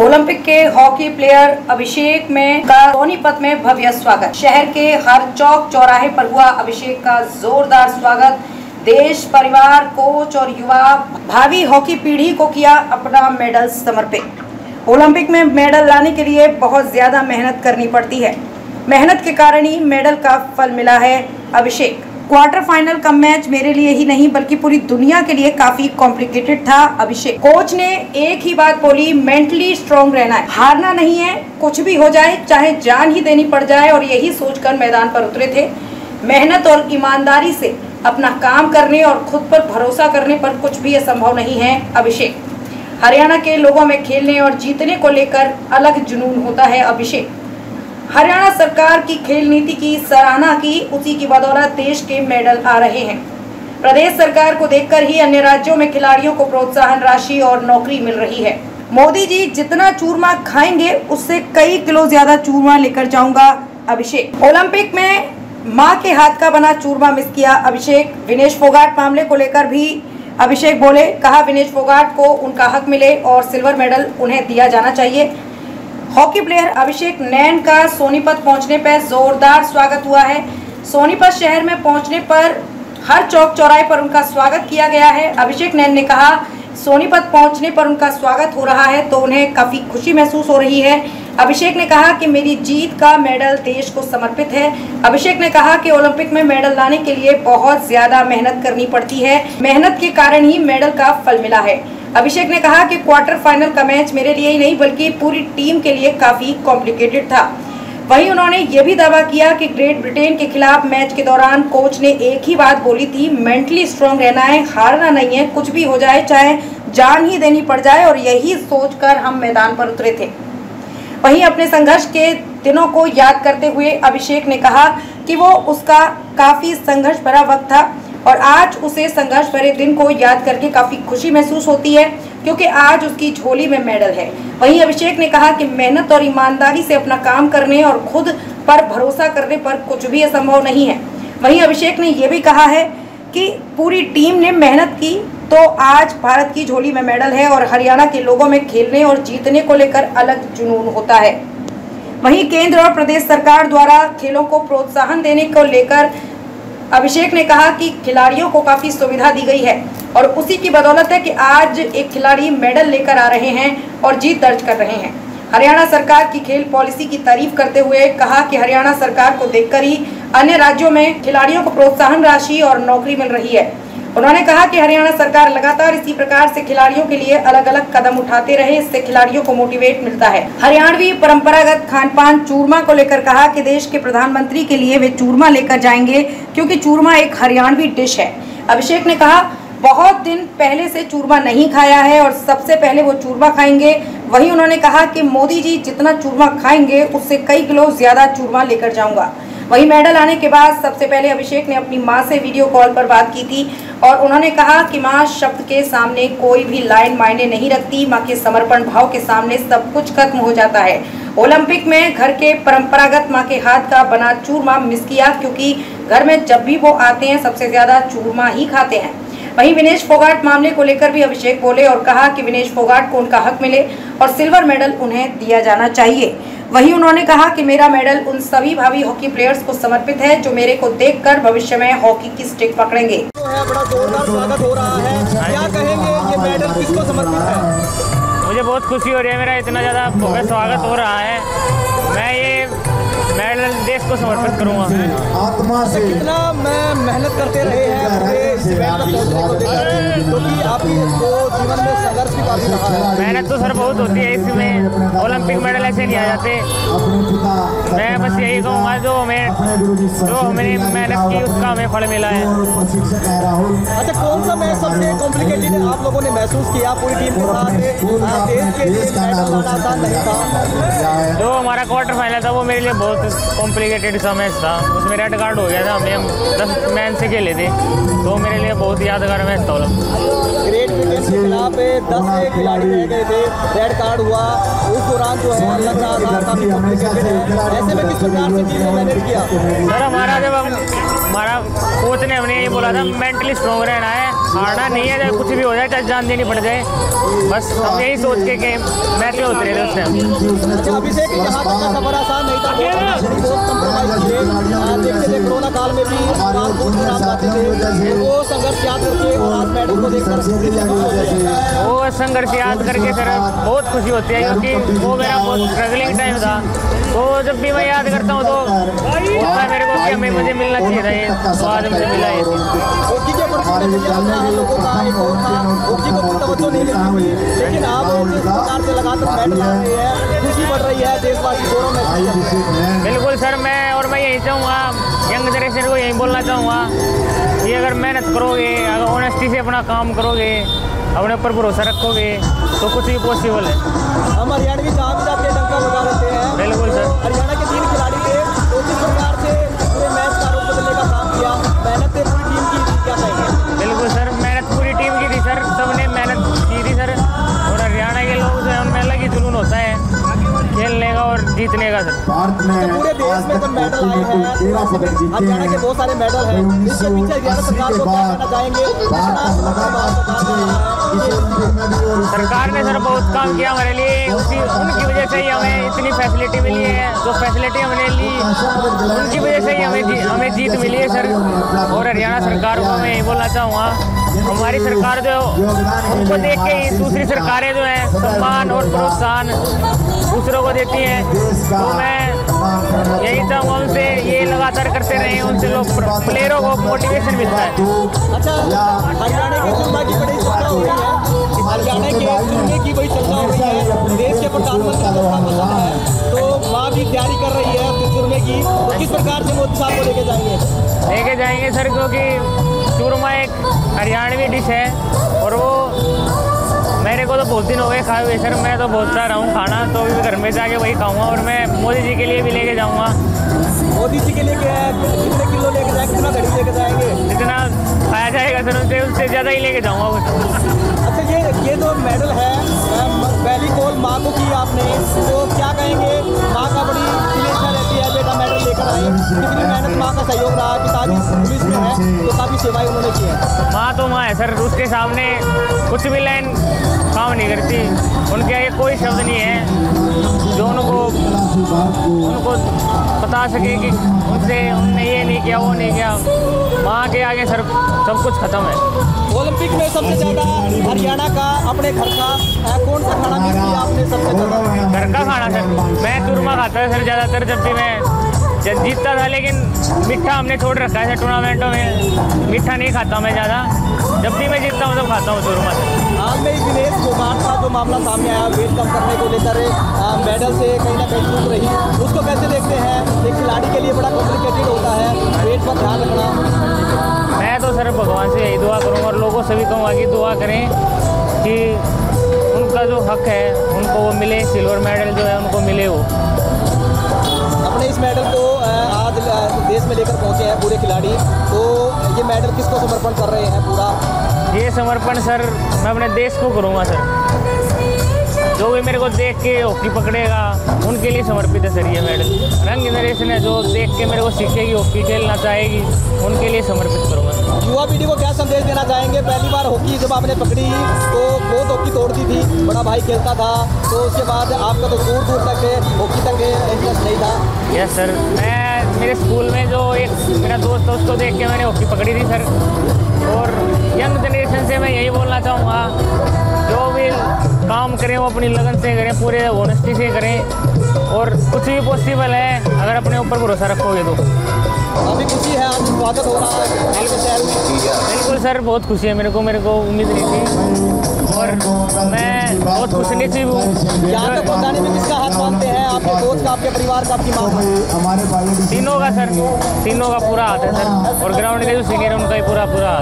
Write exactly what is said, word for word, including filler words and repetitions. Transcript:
Olympic के hockey player अभिषेक में का सोनीपत में भव्य स्वागत। शहर के हर चौक चौराहे पर हुआ अभिषेक का जोरदार स्वागत। देश, परिवार, कोच और युवा भावी हॉकी पीढ़ी को किया अपना मेडल समर्पित। ओलंपिक में मेडल लाने के लिए बहुत ज्यादा मेहनत करनी पड़ती है। मेहनत के कारण ही मेडल का फल मिला है। अभिषेक क्वार्टर फाइनल का मैच मेरे लिए ही नहीं बल्कि पूरी दुनिया के लिए काफी कॉम्प्लिकेटेड था। अभिषेक कोच ने एक ही बात बोली, मेंटली स्ट्रांग रहना है, हारना नहीं है, कुछ भी हो जाए, चाहे जान ही देनी पड़ जाए। और यही सोचकर मैदान पर उतरे थे। मेहनत और ईमानदारी से अपना काम करने और खुद पर भरोसा करने पर कुछ भी असंभव नहीं है। अभिषेक हरियाणा के लोगों में खेलने और जीतने को लेकर अलग जुनून होता है। अभिषेक हरियाणा सरकार की खेल नीति की सराहना की, उसी की बदौलत देश के मेडल आ रहे हैं। प्रदेश सरकार को देखकर ही अन्य राज्यों में खिलाड़ियों को प्रोत्साहन राशि और नौकरी मिल रही है। मोदी जी जितना चूरमा खाएंगे उससे कई किलो ज्यादा चूरमा लेकर जाऊंगा। अभिषेक ओलंपिक में मां के हाथ का बना चूरमा मिस किया। अभिषेक विनेश फोगाट मामले को लेकर भी अभिषेक बोले। कहा विनेश फोगाट को उनका हक मिले और सिल्वर मेडल उन्हें दिया जाना चाहिए। हॉकी प्लेयर अभिषेक नैन का सोनीपत पहुंचने पर जोरदार स्वागत हुआ है। सोनीपत शहर में पहुंचने पर हर चौक चौराहे पर उनका स्वागत किया गया है। अभिषेक नैन ने कहा सोनीपत पहुंचने पर उनका स्वागत हो रहा है तो उन्हें काफ़ी खुशी महसूस हो रही है। अभिषेक ने कहा कि मेरी जीत का मेडल देश को समर्पित है। अभिषेक ने कहा कि ओलंपिक में मेडल लाने के लिए बहुत ज़्यादा मेहनत करनी पड़ती है। मेहनत के कारण ही मेडल का फल मिला है। अभिषेक ने कहा कि क्वार्टर फाइनल का मैच मेरे लिए ही नहीं बल्कि पूरी टीम के लिए काफ़ी कॉम्प्लिकेटेड था। वहीं उन्होंने ये भी दावा किया कि ग्रेट ब्रिटेन के खिलाफ मैच के दौरान कोच ने एक ही बात बोली थी, मेंटली स्ट्रांग रहना है, हारना नहीं है, कुछ भी हो जाए, चाहे जान ही देनी पड़ जाए। और यही सोचकर हम मैदान पर उतरे थे। वहीं अपने संघर्ष के दिनों को याद करते हुए अभिषेक ने कहा कि वो उसका काफ़ी संघर्ष भरा वक्त था और आज उसे संघर्ष भरे दिन को याद करके काफ़ी खुशी महसूस होती है क्योंकि आज उसकी झोली में मेडल है। वहीं अभिषेक ने कहा कि मेहनत और ईमानदारी से अपना काम करने और खुद पर भरोसा करने पर कुछ भी असंभव नहीं है। वहीं अभिषेक ने यह भी कहा है कि पूरी टीम ने मेहनत की तो आज भारत की झोली में मेडल है। और हरियाणा के लोगों में खेलने और जीतने को लेकर अलग जुनून होता है। वहीं केंद्र और प्रदेश सरकार द्वारा खेलों को प्रोत्साहन देने को लेकर अभिषेक ने कहा कि खिलाड़ियों को काफ़ी सुविधा दी गई है और उसी की बदौलत है कि आज एक खिलाड़ी मेडल लेकर आ रहे हैं और जीत दर्ज कर रहे हैं। हरियाणा सरकार की खेल पॉलिसी की तारीफ करते हुए कहा कि हरियाणा सरकार को देखकर ही अन्य राज्यों में खिलाड़ियों को प्रोत्साहन राशि और नौकरी मिल रही है। उन्होंने कहा कि हरियाणा सरकार लगातार इसी प्रकार से खिलाड़ियों के लिए अलग अलग कदम उठाते रहे, इससे खिलाड़ियों को मोटिवेट मिलता है। हरियाणवी परंपरागत खानपान चूरमा को लेकर कहा कि देश के प्रधानमंत्री के लिए वे चूरमा लेकर जाएंगे क्योंकि चूरमा एक हरियाणवी डिश है। अभिषेक ने कहा बहुत दिन पहले से चूरमा नहीं खाया है और सबसे पहले वो चूरमा खाएंगे। वहीं उन्होंने कहा कि मोदी जी जितना चूरमा खाएंगे उससे कई किलो ज्यादा चूरमा लेकर जाऊंगा। वहीं मेडल आने के बाद सबसे पहले अभिषेक ने अपनी मां से वीडियो कॉल पर बात की थी और उन्होंने कहा कि मां शब्द के सामने कोई भी लाइन मायने नहीं रखती। मां के समर्पण भाव के सामने सब कुछ खत्म हो जाता है। ओलंपिक में घर के परंपरागत मां के हाथ का बना चूरमा मिस किया क्योंकि घर में जब भी वो आते हैं सबसे ज़्यादा चूरमा ही खाते हैं। वहीं विनेश फोगाट मामले को लेकर भी अभिषेक बोले और कहा कि विनेश फोगाट को उनका हक मिले और सिल्वर मेडल उन्हें दिया जाना चाहिए। वहीं उन्होंने कहा कि मेरा मेडल उन सभी भावी हॉकी प्लेयर्स को समर्पित है जो मेरे को देखकर भविष्य में हॉकी की स्टिक पकड़ेंगे। बड़ा जोरदार स्वागत हो रहा है, क्या कहेंगे, ये मेडल किसको समर्पित है? मुझे बहुत खुशी हो रही है, मेरा इतना ज़्यादा भव्य स्वागत हो रहा है। मैं ये मेडल देश को समर्पित करूँगा। कितना मैं मेहनत करते रहे हैं क्योंकि आप जीवन में संघर्ष की बात रहा है। मेहनत तो सर बहुत होती है, इसमें ओलंपिक मेडल ऐसे नहीं आ जाते। मैं बस यही कहूँगा जो हमें जो हमने मेहनत की उसका हमें फल मिला है। अच्छा, कौन सा मैच सबसे कॉम्प्लिकेटेड है आप लोगों ने महसूस किया पूरी टीम के साथ? देश के लिए मेडल आसान नहीं था। जो हमारा क्वार्टर फाइनल था वो मेरे लिए बहुत कॉम्प्लिकेटेड सा मैच था। उसमें रेड कार्ड हो गया था, हमने हम दस मैच से खेले थे तो मेरे लिए बहुत यादगार मैच था। ग्रेट ब्रिटेन के खिलाफ दस खिलाड़ी रह गए थे, रेड कार्ड हुआ, उस दौरान जो है लग रहा था काफी कॉम्प्लिकेटेड है। ऐसे में किस प्रकार से टीम ने मैनेज किया? सर हमारा जब हम हमारा कोच ने हमने ये बोला था, मेंटली स्ट्रॉन्ग रहना है, हारना नहीं है, चाहे कुछ भी हो जाए, चाहे जान देनी पड़ जाए, बस हम यही सोच के कि मैच में उतरे थे उस टाइम। अभिषेक, यहाँ तक का सफर आसान नहीं था, बहुत कॉम्प्रोमाइज थे, देखते थे कोरोना काल में भी बहुत खराब आते थे, वो संघर्ष याद करके और आज मैडल को देखकर वो संघर्ष याद करके सर बहुत खुशी होती है, क्योंकि वो मेरा बहुत स्ट्रगलिंग टाइम था, तो जब भी मैं याद करता हूँ तो मेरे को कि हमें मुझे मिलना चाहिए था, बाद में मिला है। ओके के ऊपर लोगों का एक और था, ओके को पूरा तवज्जो नहीं देते हुए, लेकिन आप इस प्रकार से लगातार मेडल ला रहे हैं, खुशी बढ़ रही है देशवासी दोनों में। बिल्कुल सर, मैं और मैं यही चाहूँगा, यंग जनरेशन को यही बोलना चाहूँगा कि अगर मेहनत करोगे, अगर ऑनेस्टी से अपना काम करोगे, अपने ऊपर भरोसा रखोगे, तो कुछ भी पॉसिबल है। हम हरियाणा की जहाँ भी जाते हैं डंका बजा लेते हैं। बिल्कुल सर, हरियाणा के तीन खिलाड़ी ने दो तीन प्रकार से पूरे मैच का रूप बदलने का काम किया, मेहनत से पूरी टीम की क्या चाहिए। बिल्कुल सर, मेहनत पूरी टीम की थी सर, सब ने मेहनत की थी सर, और हरियाणा के लोग जो है उनमें अलग ही जुनून होता है खेलने का और जीतने का सर। पूरे देश में तो मेडल आए हैं, हरियाणा के बहुत सारे मेडल हैं, इसके पीछे हरियाणा सरकार को क्या करना चाहेंगे। सरकार ने सर बहुत काम किया हमारे लिए, उसी उनकी वजह से ही हमें इतनी फैसिलिटी मिली है, जो फैसिलिटी हमने ली उनकी वजह से ही हमें जी, हमें जीत मिली है सर। और हरियाणा सरकार को मैं यही बोलना चाहूँगा, हमारी सरकार जो उनको देख के ही दूसरी सरकारें जो हैं सम्मान और प्रोत्साहन दूसरों को देती हैं, तो मैं यही चाहूँगा उनसे ये लगातार करते रहें, उनसे लोग प्लेयरों को मोटिवेशन मिलता है। अच्छा, हरियाणा की चुनाव की बड़ी चर्चा हो रही है, हरियाणा के चुनने की बड़ी चर्चा हो रही है, देश के प्रधानमंत्री का पता है, तो वहाँ भी तैयारी कर रही है चुनने की, तो किस प्रकार से मोदी साहब को लेके जाएंगे। लेके जाएंगे सर, क्योंकि चूरमा एक हरियाणवी डिश है, और वो मेरे को तो बहुत दिन हो गए खाए हुए सर, मैं तो बहुत चाह रहा हूँ खाना, तो भी घर में जाके वही खाऊंगा, और मैं मोदी जी के लिए भी लेके जाऊँगा। मोदी जी के लिए क्या है, कितने किलो लेके जाएंगे, कितना घड़ी लेके जाएंगे, जितना खाया जाएगा सर उनसे उससे ज़्यादा ही लेके जाऊँगा कुछ। अच्छा, ये ये जो मेडल है पहली कॉल माँ को की आपने, तो क्या कहेंगे, माँ का बड़ी इच्छा रहती है बेटा मेडल लेकर आए, कितनी मेहनत माँ का सहयोग रहा, पिताजी पुलिस में है तो काफ़ी सेवाएँ उन्होंने की है। माँ तो माँ है सर, उसके सामने कुछ भी लाइन काम नहीं करती, उनके आगे कोई शब्द नहीं है जो उनको उनको बता सके कि उनसे उनने ये नहीं किया वो नहीं किया, माँ के आगे सर सब कुछ खत्म है। ओलंपिक में सबसे ज़्यादा हरियाणा का अपने घर का कौन सा खाना मिलती है आपने सबसे ज़्यादा? घर का खाना सर, मैं चूरमा खाता था सर ज़्यादातर, जब भी मैं जब जीतता था, लेकिन मीठा हमने छोड़ रखा है सर, टूर्नामेंटों में मीठा नहीं खाता मैं ज़्यादा, जब भी मैं जीतता हूँ तब खाता हूँ चूरमा सर। आज में ही विनेश फोगाट का जो मामला सामने आया, वेट कम करने को लेकर मेडल से कहीं ना कहीं टूट रही, उसको कैसे देखते हैं, एक खिलाड़ी के लिए बड़ा कॉम्प्लिकेटेड होता है वेट पर ध्यान रखना। मैं तो सर भगवान से यही दुआ करूँगा और लोगों से भी कहूँगा कि दुआ करें कि उनका जो हक है उनको वो मिले, सिल्वर मेडल जो है उनको मिले। वो अपने इस मेडल को आज देश में लेकर पहुँचे हैं पूरे खिलाड़ी, तो ये मेडल किसको समर्पण कर रहे हैं? पूरा ये समर्पण सर मैं अपने देश को करूँगा सर, जो भी मेरे को देख के हॉकी पकड़ेगा उनके लिए समर्पित है सर ये मेडल। रंग जनरेशन है जो देख के मेरे को सीखेगी, हॉकी खेलना चाहेगी, उनके लिए समर्पित करूँगा। युवा पीढ़ी को क्या संदेश देना चाहेंगे? पहली बार हॉकी जब आपने पकड़ी तो बहुत हॉकी तोड़ दी थी, बड़ा भाई खेलता था, तो उसके बाद आपका तो दूर दूर तक है हॉकी तक इंटरेस्ट नहीं था। यस सर, मैं मेरे स्कूल में जो एक मेरा दोस्त था उसको देख के मैंने हॉकी पकड़ी थी सर, और यंग जनरेशन से मैं यही बोलना चाहूँगा जो भी काम करें वो अपनी लगन से करें, पूरे ऑनेस्टी से करें, और कुछ भी पॉसिबल है अगर अपने ऊपर भरोसा रखोगे तो। अभी खुशी है, आपको स्वागत हो रहा है? बिल्कुल सर, बहुत खुशी है मेरे को, मेरे को उम्मीद नहीं थी, और मैं बहुत खुश नसीब हूँ। यहाँ तक पहुँचाने में किसका हाथ मानते हैं, आपके दोस्त का, आपके परिवार का, आपकी माँ? तीनों का सर, तीनों का पूरा हाथ है सर, और ग्राउंड के जो सीनियर उनका ही पूरा पूरा